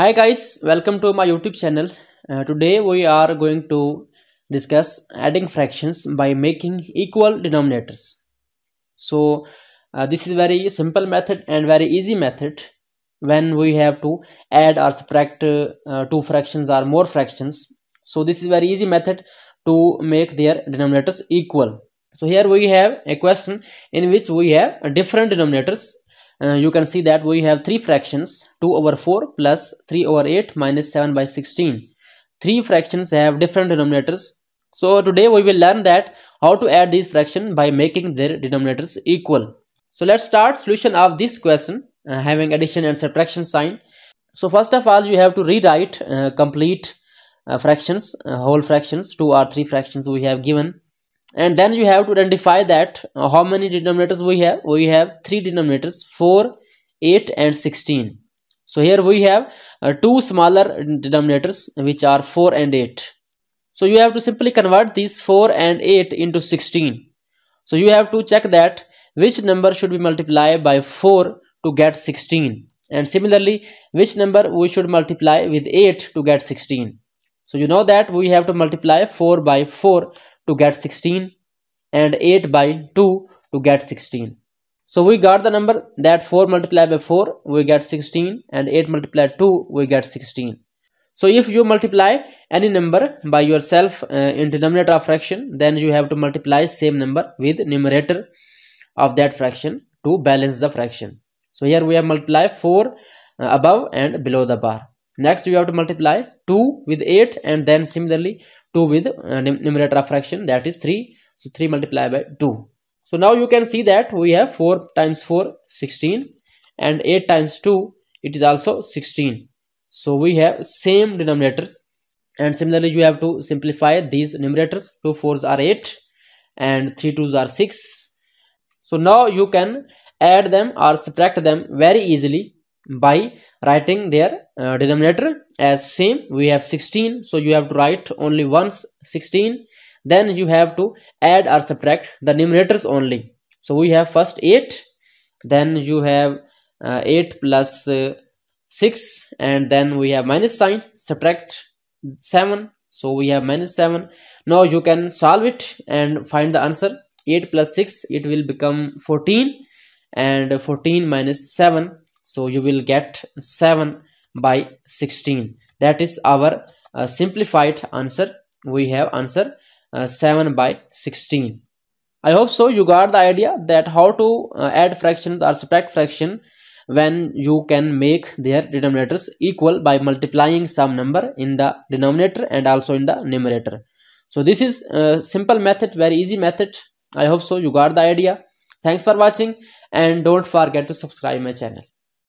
Hi guys, welcome to my YouTube channel. Today we are going to discuss adding fractions by making equal denominators. So this is very simple method and very easy method when we have to add or subtract two fractions or more fractions. So this is very easy method to make their denominators equal. So here we have a question in which we have different denominators. You can see that we have three fractions, 2 over 4 plus 3 over 8 minus 7 by 16. Three fractions have different denominators. So today we will learn that how to add these fractions by making their denominators equal. So let's start solution of this question having addition and subtraction sign. So first of all you have to rewrite complete fractions, whole fractions, 2 or 3 fractions we have given. And then you have to identify that how many denominators we have. We have three denominators, 4, 8 and 16. So here we have two smaller denominators which are 4 and 8. So you have to simply convert these 4 and 8 into 16. So you have to check that which number should be multiplied by 4 to get 16. And similarly which number we should multiply with 8 to get 16. So you know that we have to multiply 4 by 4 to get 16 and 8 by 2 to get 16. So we got the number that 4 multiplied by 4 we get 16 and 8 multiplied 2 we get 16. So if you multiply any number by yourself in denominator of fraction, then you have to multiply same number with numerator of that fraction to balance the fraction. So here we have multiplied 4 above and below the bar. Next you have to multiply 2 with 8 and then similarly 2 with numerator of fraction, that is 3. So 3 multiplied by 2. So now you can see that we have 4 times 4, 16 and 8 times 2, it is also 16. So we have same denominators and similarly you have to simplify these numerators. 2 4s are 8 and 3 2s are 6. So now you can add them or subtract them very easily by writing their denominator as same. We have 16, so you have to write only once 16, then you have to add or subtract the numerators only. So we have first 8, then you have 8 plus 6 and then we have minus sign, subtract 7, so we have minus 7. Now you can solve it and find the answer. 8 plus 6, it will become 14 and 14 minus 7. So you will get 7 by 16. That is our simplified answer. We have answer 7 by 16. I hope so you got the idea that how to add fractions or subtract fraction when you can make their denominators equal by multiplying some number in the denominator and also in the numerator. So this is a simple method, very easy method. I hope so you got the idea. Thanks for watching and don't forget to subscribe my channel.